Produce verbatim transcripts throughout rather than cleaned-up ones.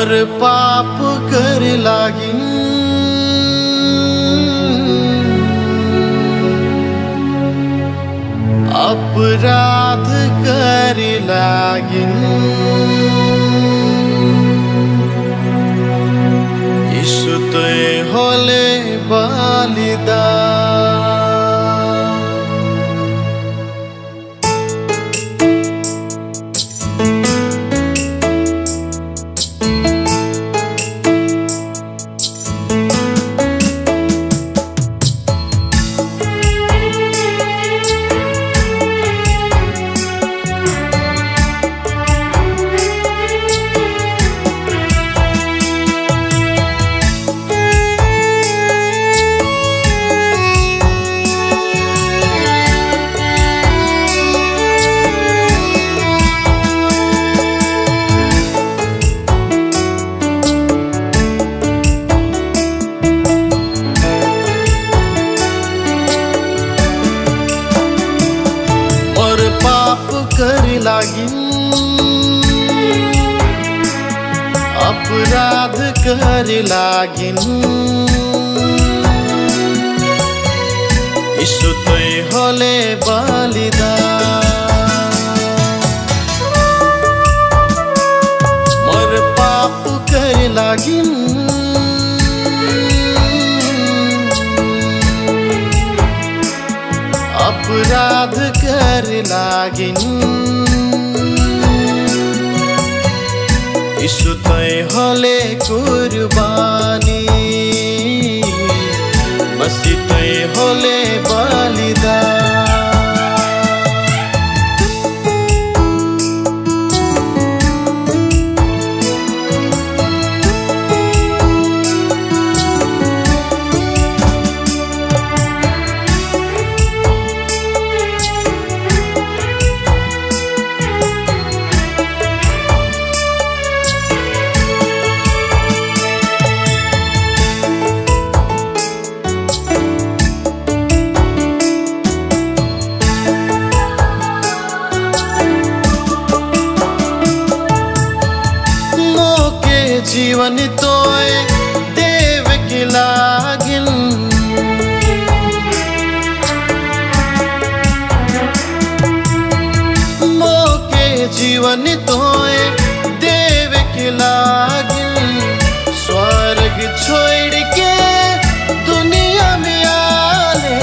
और पाप कर लागिन, अपराध कर लागिन। यीशु ते होले बलिदान। अपराध कर लागिन, यीशु तै होले बलिदान। मोर पाप कर लागिन, अपराध कर लागिन, यीशु तै होले कुर्बानी। मसीह तै होले बलिदान। जीवन तोय देव के लागिन, मोके जीवन तोय देव के लागिन, स्वर्ग छोड़ के दुनिया में आले,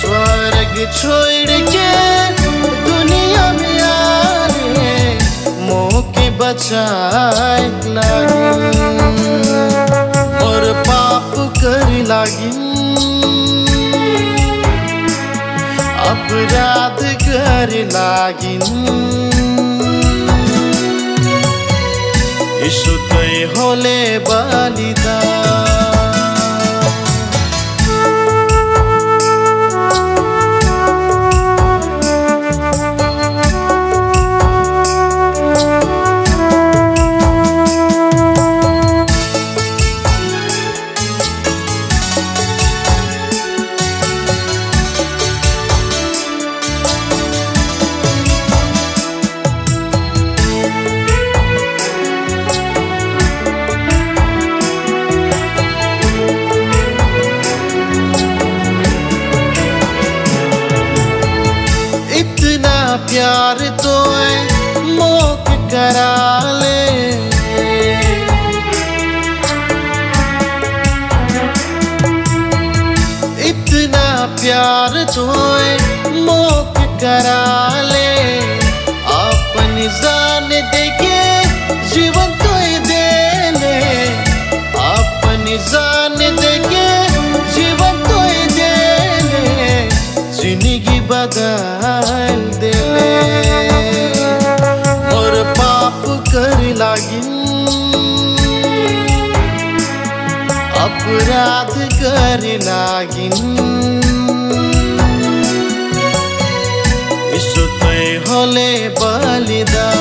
स्वर्ग छोड़ के दुनिया में आले, मोके बचाए और पाप कर लागिन, अपराध कर लागिन, यीशु तै होले बलिदान। प्यार तो मोक करा ले, इतना प्यार तो मोक करा ले, अपन जान देके जीवन तो दे ले, अपन जान देके जीवन तो दे ले, जिंदगी बदल दे। कर लागिन, अपराध कर लागिन, यीशु तै होले बलिदान।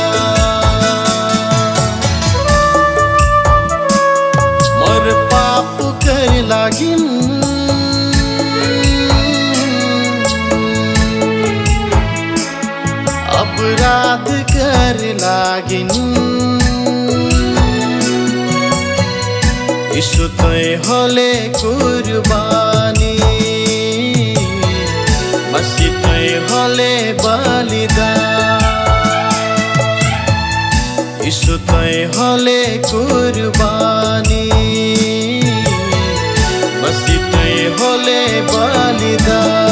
मोर पाप कर लागिन, अपराध कर लागिन, यीशु तय होले कुर्बानी, मसीह तय होले बलिदान, यीशु तय होले कुर्बानी, मसीह तय होले बलिदान।